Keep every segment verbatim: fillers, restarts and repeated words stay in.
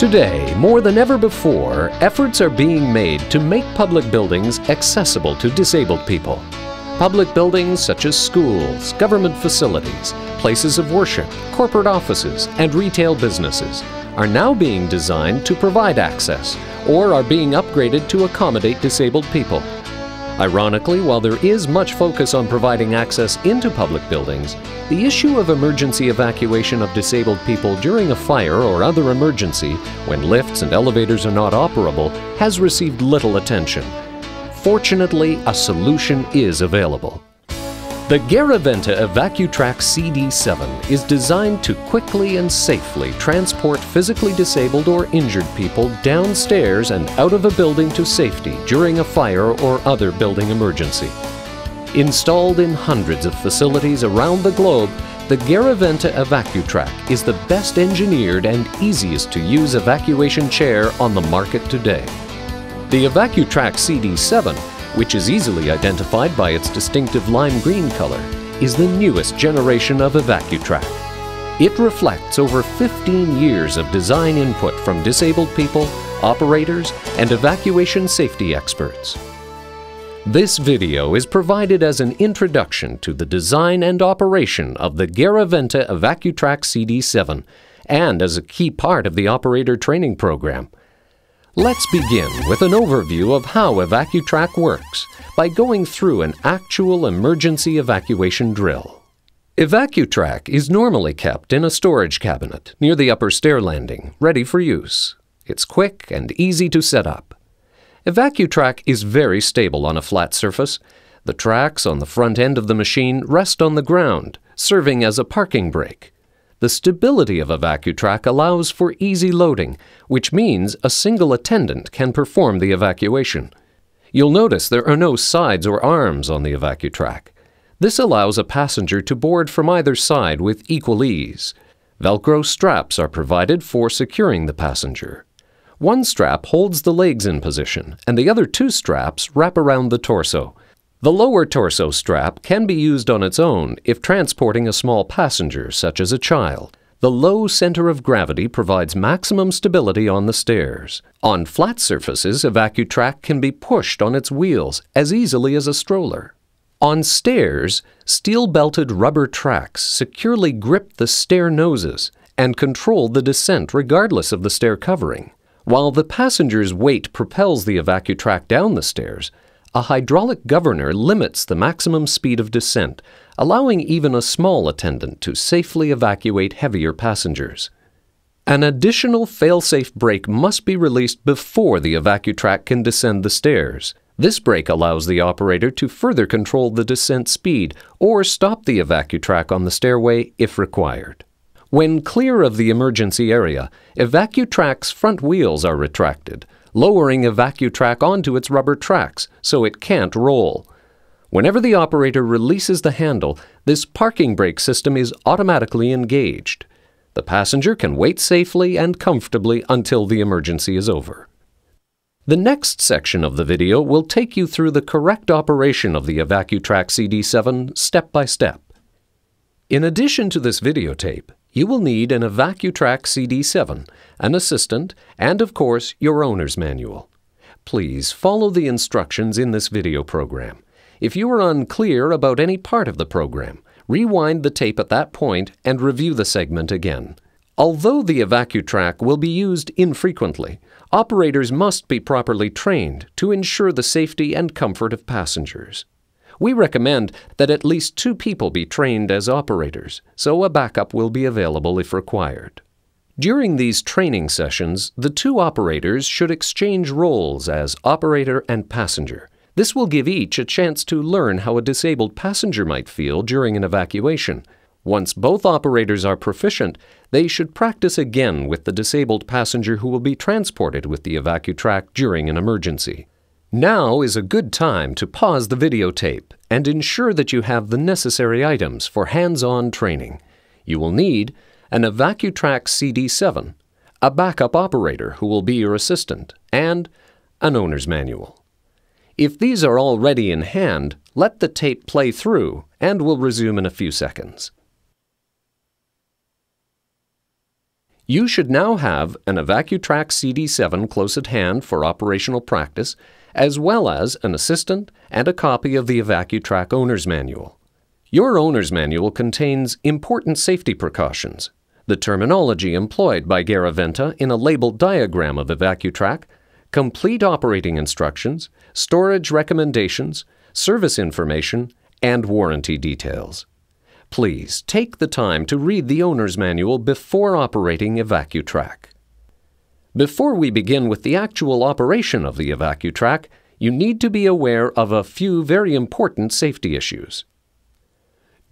Today, more than ever before, efforts are being made to make public buildings accessible to disabled people. Public buildings such as schools, government facilities, places of worship, corporate offices, and retail businesses are now being designed to provide access or are being upgraded to accommodate disabled people. Ironically, while there is much focus on providing access into public buildings, the issue of emergency evacuation of disabled people during a fire or other emergency, when lifts and elevators are not operable, has received little attention. Fortunately, a solution is available. The Garaventa Evacu-Trac C D seven is designed to quickly and safely transport physically disabled or injured people downstairs and out of a building to safety during a fire or other building emergency. Installed in hundreds of facilities around the globe, the Garaventa Evacu-Trac is the best engineered and easiest to use evacuation chair on the market today. The Evacu-Trac C D seven, which is easily identified by its distinctive lime green color, is the newest generation of Evacu-Trac. It reflects over fifteen years of design input from disabled people, operators, and evacuation safety experts. This video is provided as an introduction to the design and operation of the Garaventa Evacu-Trac C D seven and as a key part of the operator training program. Let's begin with an overview of how Evacu-Trac works by going through an actual emergency evacuation drill. Evacu-Trac is normally kept in a storage cabinet near the upper stair landing, ready for use. It's quick and easy to set up. Evacu-Trac is very stable on a flat surface. The tracks on the front end of the machine rest on the ground, serving as a parking brake. The stability of Evacu-Trac allows for easy loading, which means a single attendant can perform the evacuation. You'll notice there are no sides or arms on the Evacu-Trac. This allows a passenger to board from either side with equal ease. Velcro straps are provided for securing the passenger. One strap holds the legs in position, and the other two straps wrap around the torso. The lower torso strap can be used on its own if transporting a small passenger, such as a child. The low center of gravity provides maximum stability on the stairs. On flat surfaces, Evacu-Trac can be pushed on its wheels as easily as a stroller. On stairs, steel-belted rubber tracks securely grip the stair noses and control the descent regardless of the stair covering. While the passenger's weight propels the Evacu-Trac down the stairs, a hydraulic governor limits the maximum speed of descent, allowing even a small attendant to safely evacuate heavier passengers. An additional fail-safe brake must be released before the Evacu-Trac can descend the stairs. This brake allows the operator to further control the descent speed or stop the Evacu-Trac on the stairway if required. When clear of the emergency area, Evacu-Trac's front wheels are retracted, lowering Evacu-Trac onto its rubber tracks so it can't roll. Whenever the operator releases the handle, this parking brake system is automatically engaged. The passenger can wait safely and comfortably until the emergency is over. The next section of the video will take you through the correct operation of the Evacu-Trac C D seven step by step. In addition to this videotape, you will need an Evacu-Trac C D seven, an assistant, and of course, your owner's manual. Please follow the instructions in this video program. If you are unclear about any part of the program, rewind the tape at that point and review the segment again. Although the Evacu-Trac will be used infrequently, operators must be properly trained to ensure the safety and comfort of passengers. We recommend that at least two people be trained as operators, so a backup will be available if required. During these training sessions, the two operators should exchange roles as operator and passenger. This will give each a chance to learn how a disabled passenger might feel during an evacuation. Once both operators are proficient, they should practice again with the disabled passenger who will be transported with the Evacu-Trac during an emergency. Now is a good time to pause the videotape and ensure that you have the necessary items for hands-on training. You will need an Evacu-Trac C D seven, a backup operator who will be your assistant, and an owner's manual. If these are already in hand, let the tape play through and we'll resume in a few seconds. You should now have an Evacu-Trac C D seven close at hand for operational practice, as well as an assistant and a copy of the Evacu-Trac Owner's Manual. Your Owner's Manual contains important safety precautions, the terminology employed by Garaventa in a labeled diagram of Evacu-Trac, complete operating instructions, storage recommendations, service information, and warranty details. Please take the time to read the Owner's Manual before operating Evacu-Trac. Before we begin with the actual operation of the Evacu-Trac, you need to be aware of a few very important safety issues.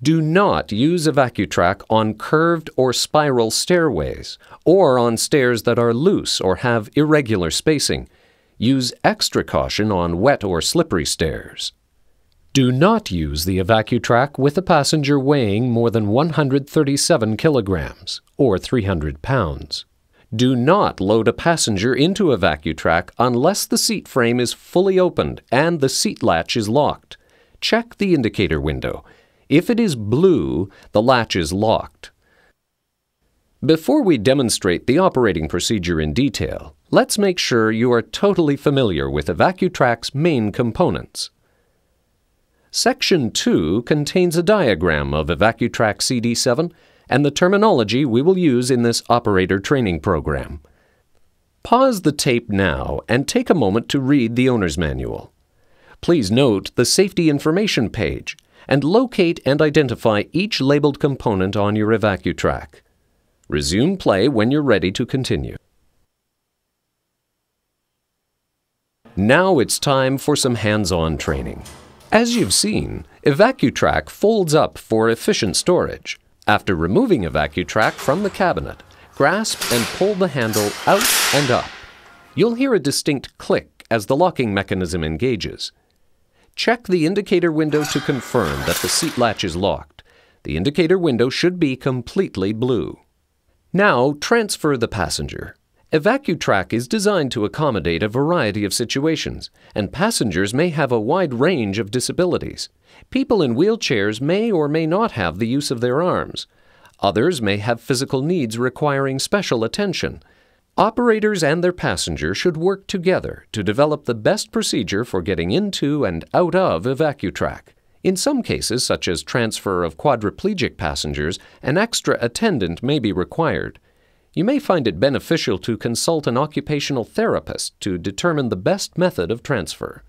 Do not use Evacu-Trac on curved or spiral stairways or on stairs that are loose or have irregular spacing. Use extra caution on wet or slippery stairs. Do not use the Evacu-Trac with a passenger weighing more than one hundred thirty-seven kilograms or three hundred pounds. Do not load a passenger into Evacu-Trac unless the seat frame is fully opened and the seat latch is locked. Check the indicator window. If it is blue, the latch is locked. Before we demonstrate the operating procedure in detail, let's make sure you are totally familiar with Evacu-Trac's main components. Section two contains a diagram of Evacu-Trac C D seven and the terminology we will use in this operator training program. Pause the tape now and take a moment to read the Owner's Manual. Please note the Safety Information page and locate and identify each labeled component on your Evacu-Trac. Resume play when you're ready to continue. Now it's time for some hands-on training. As you've seen, Evacu-Trac folds up for efficient storage. After removing Evacu-Trac from the cabinet, grasp and pull the handle out and up. You'll hear a distinct click as the locking mechanism engages. Check the indicator window to confirm that the seat latch is locked. The indicator window should be completely blue. Now transfer the passenger. Evacu-Trac is designed to accommodate a variety of situations, and passengers may have a wide range of disabilities. People in wheelchairs may or may not have the use of their arms. Others may have physical needs requiring special attention. Operators and their passenger should work together to develop the best procedure for getting into and out of Evacu-Trac. In some cases, such as transfer of quadriplegic passengers, an extra attendant may be required. You may find it beneficial to consult an occupational therapist to determine the best method of transfer.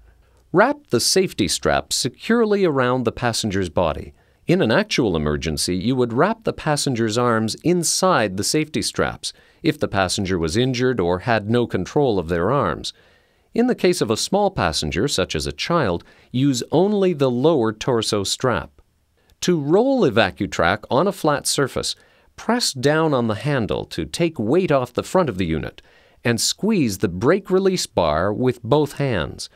Wrap the safety strap securely around the passenger's body. In an actual emergency, you would wrap the passenger's arms inside the safety straps if the passenger was injured or had no control of their arms. In the case of a small passenger, such as a child, use only the lower torso strap. To roll Evacu-Trac on a flat surface, press down on the handle to take weight off the front of the unit and squeeze the brake release bar with both hands.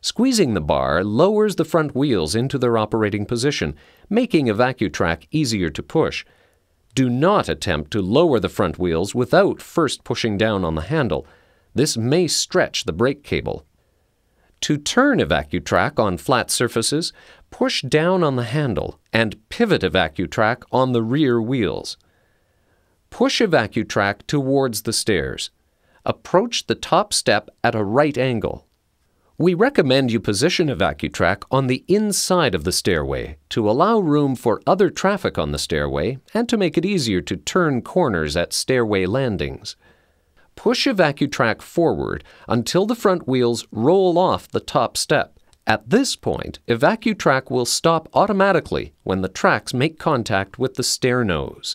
Squeezing the bar lowers the front wheels into their operating position, making Evacu-Trac easier to push. Do not attempt to lower the front wheels without first pushing down on the handle. This may stretch the brake cable. To turn Evacu-Trac on flat surfaces, push down on the handle and pivot Evacu-Trac on the rear wheels. Push Evacu-Trac towards the stairs. Approach the top step at a right angle. We recommend you position Evacu-Trac on the inside of the stairway to allow room for other traffic on the stairway and to make it easier to turn corners at stairway landings. Push Evacu-Trac forward until the front wheels roll off the top step. At this point, Evacu-Trac will stop automatically when the tracks make contact with the stair nose.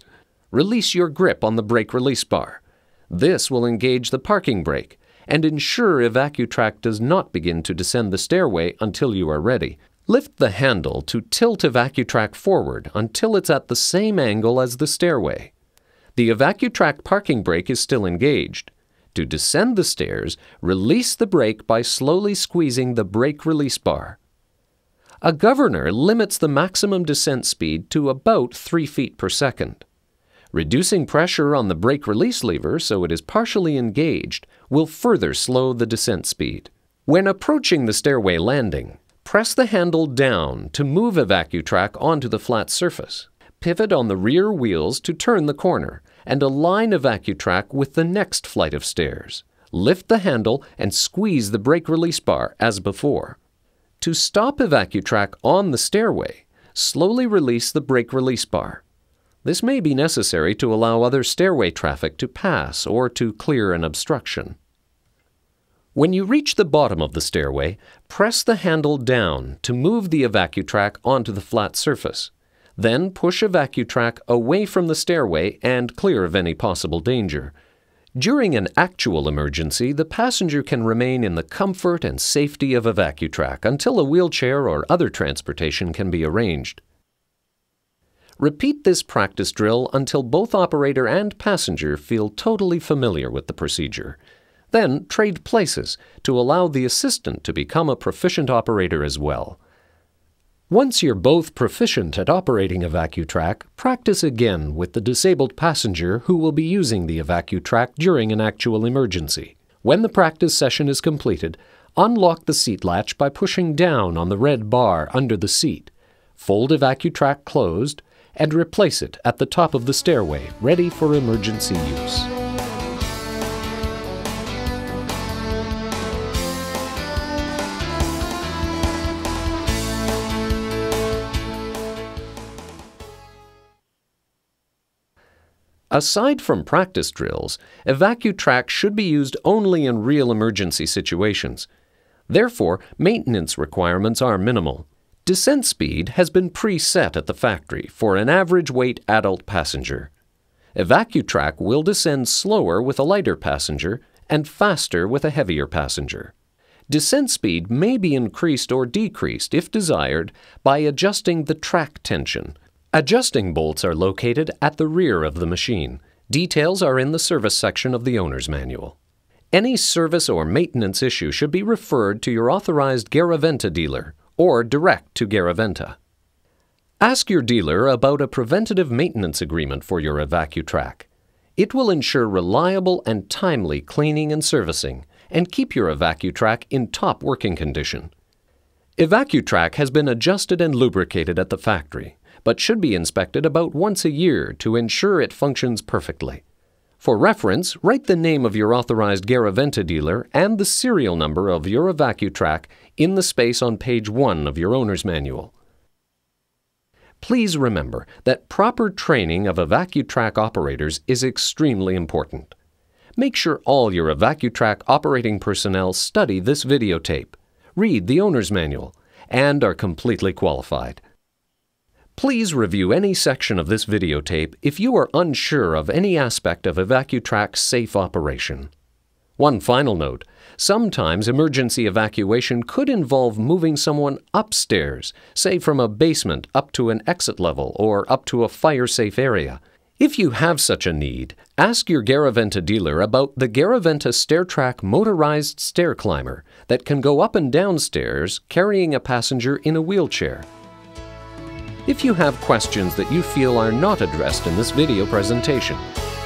Release your grip on the brake release bar. This will engage the parking brake and ensure Evacu-Trac does not begin to descend the stairway until you are ready. Lift the handle to tilt Evacu-Trac forward until it's at the same angle as the stairway. The Evacu-Trac parking brake is still engaged. To descend the stairs, release the brake by slowly squeezing the brake release bar. A governor limits the maximum descent speed to about three feet per second. Reducing pressure on the brake release lever so it is partially engaged will further slow the descent speed. When approaching the stairway landing, press the handle down to move Evacu-Trac onto the flat surface. Pivot on the rear wheels to turn the corner and align Evacu-Trac with the next flight of stairs. Lift the handle and squeeze the brake release bar as before. To stop Evacu-Trac on the stairway, slowly release the brake release bar. This may be necessary to allow other stairway traffic to pass or to clear an obstruction. When you reach the bottom of the stairway, press the handle down to move the Evacu-Trac onto the flat surface. Then push Evacu-Trac away from the stairway and clear of any possible danger. During an actual emergency, the passenger can remain in the comfort and safety of Evacu-Trac until a wheelchair or other transportation can be arranged. Repeat this practice drill until both operator and passenger feel totally familiar with the procedure. Then trade places to allow the assistant to become a proficient operator as well. Once you're both proficient at operating Evacu-Trac, practice again with the disabled passenger who will be using the Evacu-Trac during an actual emergency. When the practice session is completed, unlock the seat latch by pushing down on the red bar under the seat. Fold Evacu-Trac closed and replace it at the top of the stairway, ready for emergency use. Aside from practice drills, Evacu-Trac should be used only in real emergency situations. Therefore, maintenance requirements are minimal. Descent speed has been preset at the factory for an average weight adult passenger. Evacu-Trac will descend slower with a lighter passenger and faster with a heavier passenger. Descent speed may be increased or decreased, if desired, by adjusting the track tension. Adjusting bolts are located at the rear of the machine. Details are in the service section of the owner's manual. Any service or maintenance issue should be referred to your authorized Garaventa dealer or direct to Garaventa. Ask your dealer about a preventative maintenance agreement for your Evacu-Trac. It will ensure reliable and timely cleaning and servicing and keep your Evacu-Trac in top working condition. Evacu-Trac has been adjusted and lubricated at the factory, but should be inspected about once a year to ensure it functions perfectly. For reference, write the name of your authorized Garaventa dealer and the serial number of your Evacu-Trac in the space on page one of your owner's manual. Please remember that proper training of Evacu-Trac operators is extremely important. Make sure all your Evacu-Trac operating personnel study this videotape, read the owner's manual, and are completely qualified. Please review any section of this videotape if you are unsure of any aspect of Evacu-Trac's safe operation. One final note, sometimes emergency evacuation could involve moving someone upstairs, say from a basement up to an exit level or up to a fire-safe area. If you have such a need, ask your Garaventa dealer about the Garaventa Stair-Trac motorized stair climber that can go up and down stairs carrying a passenger in a wheelchair. If you have questions that you feel are not addressed in this video presentation,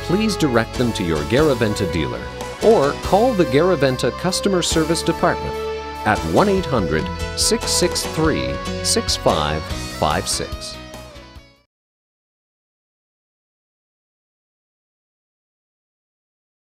please direct them to your Garaventa dealer or call the Garaventa Customer Service Department at one eight hundred, six six three, six five five six.